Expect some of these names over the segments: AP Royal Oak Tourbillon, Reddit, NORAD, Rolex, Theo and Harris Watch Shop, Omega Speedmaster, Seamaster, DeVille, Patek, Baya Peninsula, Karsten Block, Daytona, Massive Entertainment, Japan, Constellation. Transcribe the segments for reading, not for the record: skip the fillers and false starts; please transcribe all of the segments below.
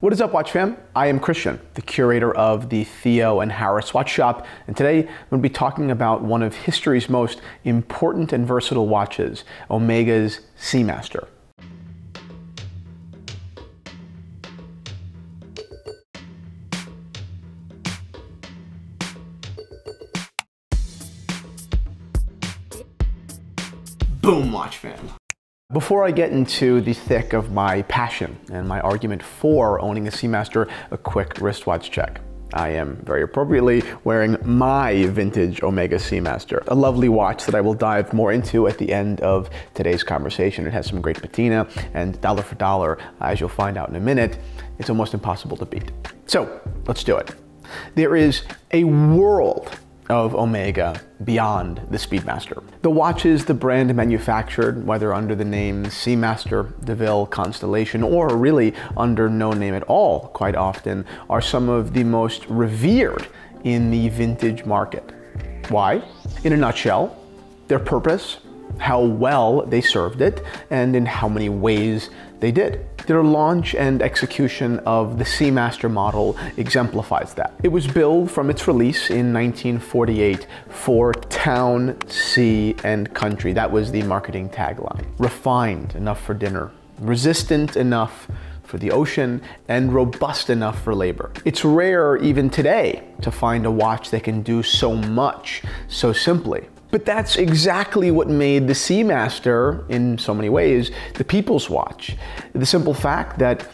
What is up, watch fam? I am Christian, the curator of the Theo and Harris Watch Shop, and today I'm going to be talking about one of history's most important and versatile watches, Omega's Seamaster. Boom, watch fam. Before I get into the thick of my passion and my argument for owning a Seamaster, a quick wristwatch check. I am very appropriately wearing my vintage Omega Seamaster, a lovely watch that I will dive more into at the end of today's conversation. It has some great patina, and dollar for dollar, as you'll find out in a minute, it's almost impossible to beat. So let's do it. There is a world of Omega beyond the Speedmaster. The watches the brand manufactured, whether under the names Seamaster, DeVille, Constellation, or really under no name at all quite often, are some of the most revered in the vintage market. Why? In a nutshell, their purpose, how well they served it, and in how many ways they did. Their launch and execution of the Seamaster model exemplifies that. It was billed from its release in 1948 for town, sea, and country. That was the marketing tagline. Refined enough for dinner, resistant enough for the ocean, and robust enough for labor. It's rare even today to find a watch that can do so much so simply. But that's exactly what made the Seamaster, in so many ways, the people's watch. The simple fact that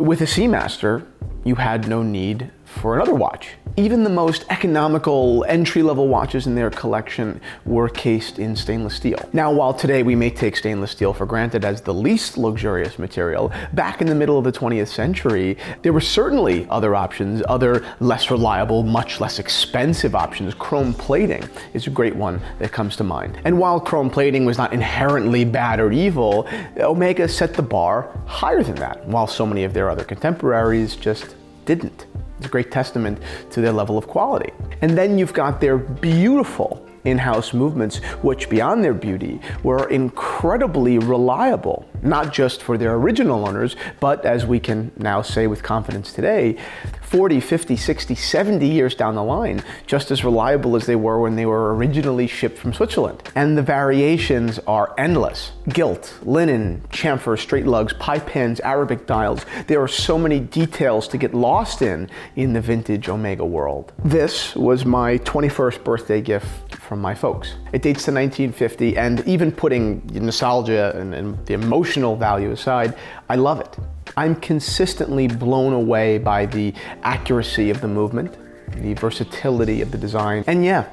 with a Seamaster, you had no need for another watch. Even the most economical entry-level watches in their collection were cased in stainless steel. Now, while today we may take stainless steel for granted as the least luxurious material, back in the middle of the 20th century, there were certainly other options, other less reliable, much less expensive options. Chrome plating is a great one that comes to mind. And while chrome plating was not inherently bad or evil, Omega set the bar higher than that, while so many of their other contemporaries just didn't. It's a great testament to their level of quality. And then you've got their beautiful in-house movements, which beyond their beauty were incredibly reliable, not just for their original owners, but as we can now say with confidence today, 40, 50, 60, 70 years down the line, just as reliable as they were when they were originally shipped from Switzerland. And the variations are endless. Gilt, linen, chamfer, straight lugs, pie pins, Arabic dials. There are so many details to get lost in the vintage Omega world. This was my 21st birthday gift from my folks. It dates to 1950, and even putting nostalgia and the emotional value aside, I love it. I'm consistently blown away by the accuracy of the movement, the versatility of the design, and yeah,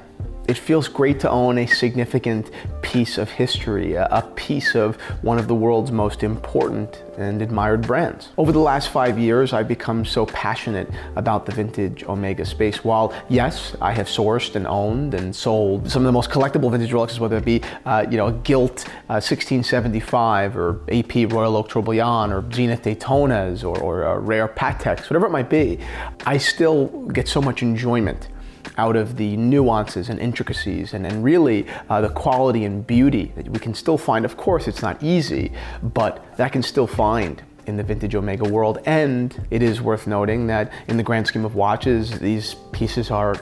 it feels great to own a significant piece of history, a piece of one of the world's most important and admired brands. Over the last 5 years, I've become so passionate about the vintage Omega space. While, yes, I have sourced and owned and sold some of the most collectible vintage Rolexes, whether it be, a Gilt 1675 or AP Royal Oak Tourbillon or Zenith Daytonas or rare Pateks, whatever it might be, I still get so much enjoyment out of the nuances and intricacies and really the quality and beauty that we can still find. Of course, it's not easy, but that can still find in the vintage Omega world. And it is worth noting that in the grand scheme of watches, these pieces are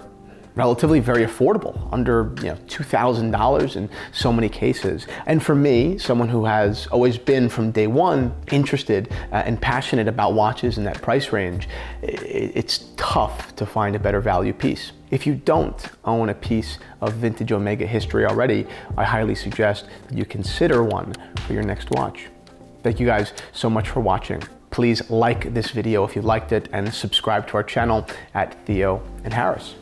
relatively very affordable, under $2,000 in so many cases. And for me, someone who has always been from day one interested and passionate about watches in that price range, it's tough to find a better value piece. If you don't own a piece of vintage Omega history already, I highly suggest that you consider one for your next watch. Thank you guys so much for watching. Please like this video if you liked it, and subscribe to our channel at Theo and Harris.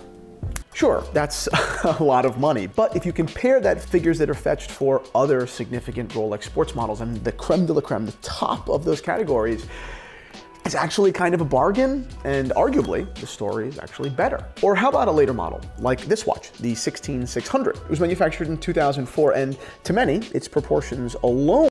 Sure, that's a lot of money, but if you compare that figures that are fetched for other significant Rolex sports models and the creme de la creme, the top of those categories, it's actually kind of a bargain, and arguably, the story is actually better. Or how about a later model, like this watch, the 16600? It was manufactured in 2004, and to many, its proportions alone